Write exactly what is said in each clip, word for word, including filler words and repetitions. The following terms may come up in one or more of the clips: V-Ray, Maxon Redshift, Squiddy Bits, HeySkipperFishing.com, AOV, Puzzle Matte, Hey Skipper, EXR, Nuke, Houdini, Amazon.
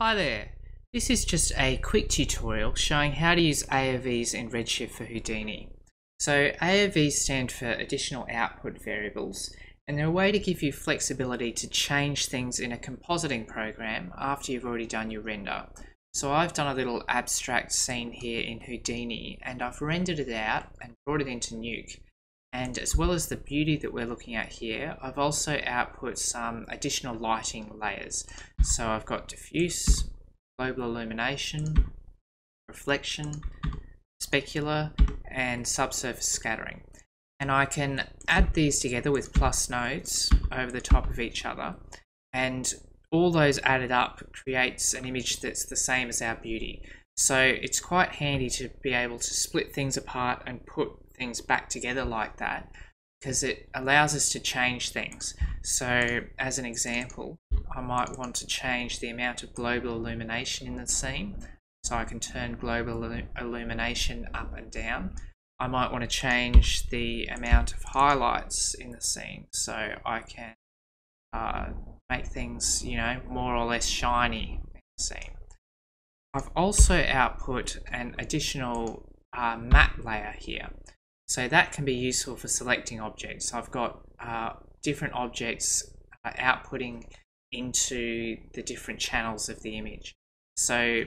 Hi there, this is just a quick tutorial showing how to use A O Vs in Redshift for Houdini. So A O Vs stand for additional output variables, and they're a way to give you flexibility to change things in a compositing program after you've already done your render. So I've done a little abstract scene here in Houdini, and I've rendered it out and brought it into Nuke. And as well as the beauty that we're looking at here, I've also output some additional lighting layers. So I've got diffuse, global illumination, reflection, specular, and subsurface scattering. And I can add these together with plus nodes over the top of each other. And all those added up creates an image that's the same as our beauty. So it's quite handy to be able to split things apart and put things back together like that, because it allows us to change things. So as an example, I might want to change the amount of global illumination in the scene, so I can turn global illumination up and down. I might want to change the amount of highlights in the scene, so I can uh, make things, you know, more or less shiny in the scene. I've also output an additional uh, matte layer here. So that can be useful for selecting objects. I've got uh, different objects uh, outputting into the different channels of the image. So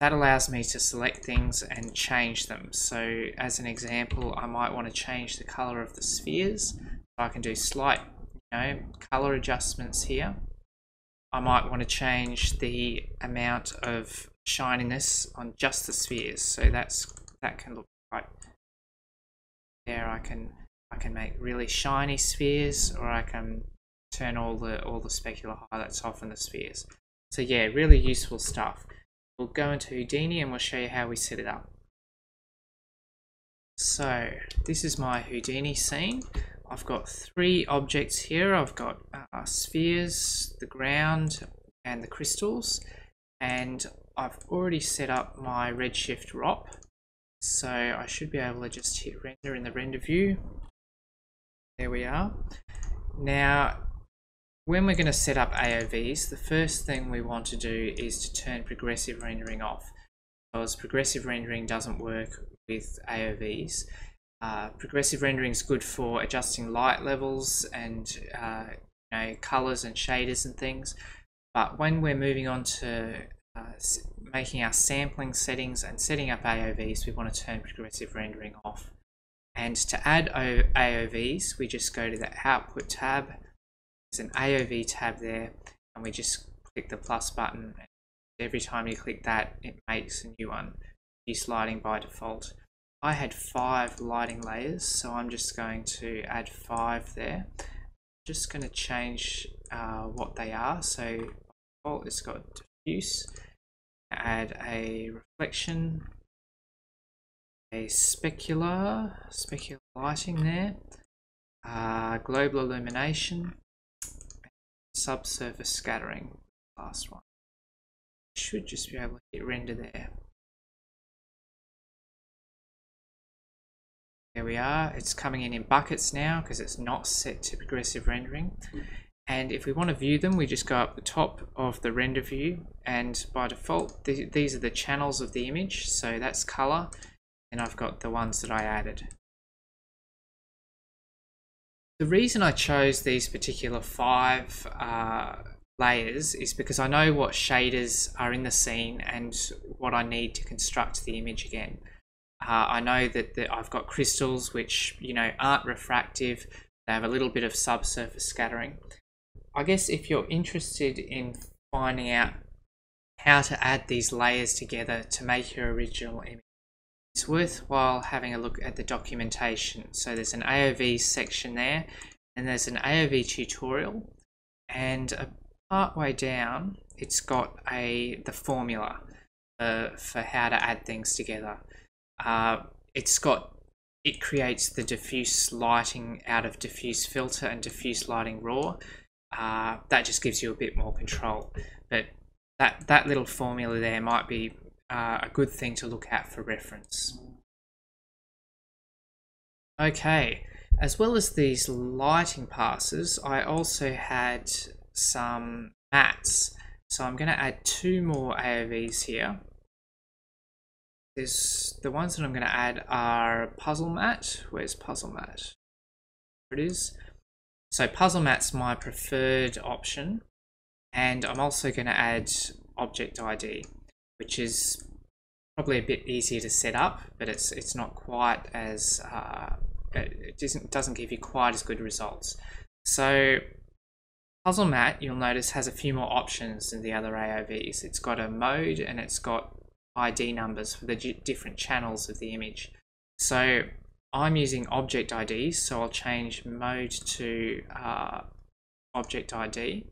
that allows me to select things and change them. So as an example, I might want to change the color of the spheres. So I can do slight, you know, color adjustments here. I might want to change the amount of shininess on just the spheres. So that's that can look quite. There, I can I can make really shiny spheres, or I can turn all the all the specular highlights off in the spheres. So yeah, really useful stuff. We'll go into Houdini and we'll show you how we set it up. So this is my Houdini scene. I've got three objects here. I've got uh, spheres, the ground, and the crystals. And I've already set up my Redshift R O P. So I should be able to just hit render in the render view. There we are. Now, when we're going to set up A O Vs, the first thing we want to do is to turn progressive rendering off, because progressive rendering doesn't work with A O Vs. Uh, progressive rendering is good for adjusting light levels and uh, you know, colors and shaders and things, but when we're moving on to Uh, making our sampling settings and setting up A O Vs, we want to turn progressive rendering off. And to add A O Vs, we just go to the output tab. There's an A O V tab there, and we just click the plus button. Every time you click that, it makes a new one. Use lighting by default. I had five lighting layers, so I'm just going to add five there. Just going to change uh, what they are. So by default, it's got diffuse. Add a reflection, a specular, specular lighting there, uh, global illumination, subsurface scattering, last one. Should just be able to hit render there. There we are, it's coming in in buckets now because it's not set to progressive rendering. And if we want to view them, we just go up the top of the render view, and by default th these are the channels of the image, so that's color, and I've got the ones that I added. The reason I chose these particular five uh, layers is because I know what shaders are in the scene and what I need to construct the image again. Uh, I know that the, I've got crystals which, you know, aren't refractive, they have a little bit of subsurface scattering. I guess if you're interested in finding out how to add these layers together to make your original image, it's worthwhile having a look at the documentation. So there's an A O V section there, and there's an A O V tutorial, and partway down it's got a the formula uh, for how to add things together. Uh, it's got it creates the diffuse lighting out of diffuse filter and diffuse lighting raw. Uh, that just gives you a bit more control, but that that little formula there might be uh, a good thing to look at for reference. Okay, as well as these lighting passes, I also had some mattes So I'm going to add two more A O Vs here. This, the ones that I'm going to add are Puzzle Matte. Where's Puzzle Matte? There it is. So Puzzle Matte's my preferred option. And I'm also going to add Object I D, which is probably a bit easier to set up, but it's it's not quite as uh, it doesn't doesn't give you quite as good results. So Puzzle Matte, you'll notice, has a few more options than the other A O Vs. It's got a mode and it's got I D numbers for the different channels of the image. So I'm using Object I D, so I'll change mode to uh, Object I D,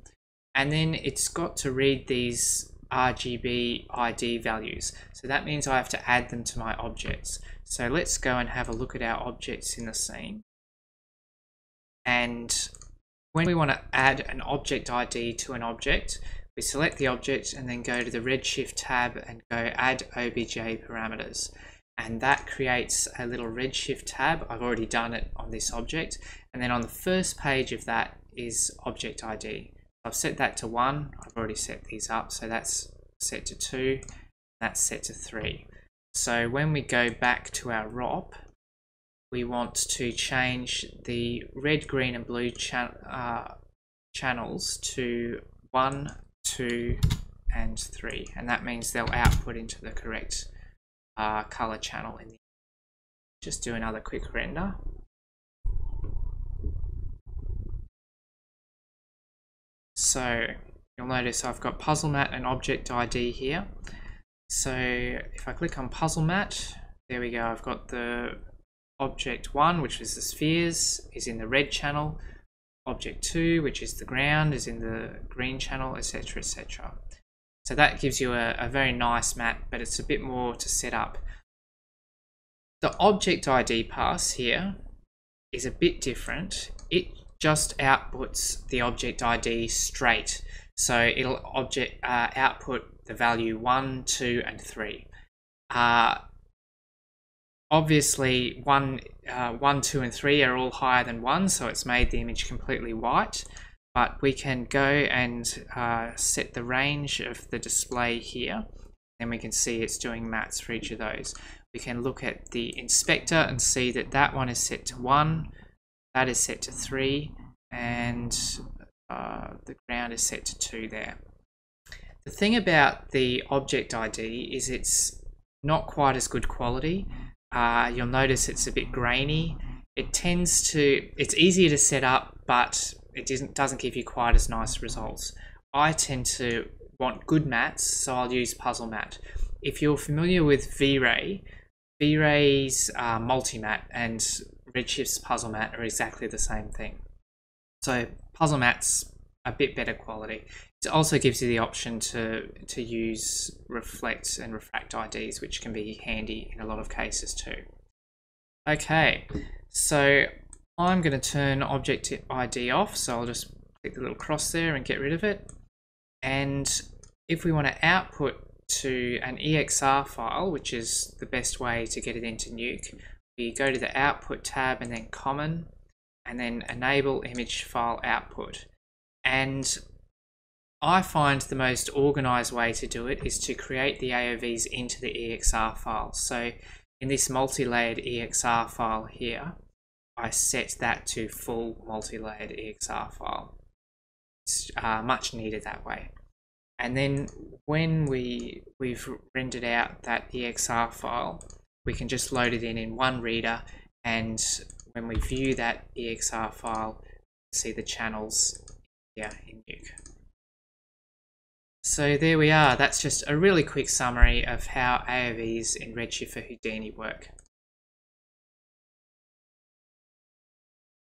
and then it's got to read these R G B I D values. So that means I have to add them to my objects. So let's go and have a look at our objects in the scene. And when we want to add an object I D to an object, we select the object and then go to the Redshift tab and go add O B J parameters. And that creates a little Redshift tab. I've already done it on this object. And then on the first page of that is object I D. I've set that to one. I've already set these up, so that's set to two, that's set to three. So when we go back to our R O P, we want to change the red, green and blue cha uh, channels to one, two and three, and that means they'll output into the correct uh, color channel in the... Just do another quick render. So you'll notice I've got Puzzle Matte and Object I D here. So if I click on Puzzle Matte, there we go, I've got the Object one, which is the spheres, is in the red channel. Object two, which is the ground, is in the green channel, et cetera, et cetera. So that gives you a, a very nice map, but it's a bit more to set up. The Object I D pass here is a bit different. It just outputs the object I D straight, so it'll object uh, output the value one, two and three. Uh, obviously one, uh, one, two and three are all higher than one, so it's made the image completely white, but we can go and uh, set the range of the display here, and we can see it's doing mats for each of those. We can look at the inspector and see that that one is set to one, that is set to three, and uh, the ground is set to two there. The thing about the object I D is it's not quite as good quality. Uh, you'll notice it's a bit grainy. It tends to, it's easier to set up, but it doesn't, doesn't give you quite as nice results. I tend to want good mats, so I'll use Puzzle Matte. If you're familiar with V-Ray, V-Ray's uh, multi-mat and Redshift's Puzzle Matte are exactly the same thing. So Puzzle Matte's a bit better quality. It also gives you the option to, to use reflect and refract I Ds, which can be handy in a lot of cases too. Okay, so I'm going to turn Object I D off, so I'll just click the little cross there and get rid of it. And if we want to output to an E X R file, which is the best way to get it into Nuke, we go to the output tab and then common and then enable image file output. And I find the most organized way to do it is to create the A O Vs into the E X R file. So in this multi-layered E X R file here, I set that to full multi-layered E X R file. It's uh, much neater that way. And then when we, we've rendered out that E X R file, we can just load it in in one reader, and when we view that E X R file, see the channels here in Nuke. So there we are. That's just a really quick summary of how A O Vs in Redshift for Houdini work.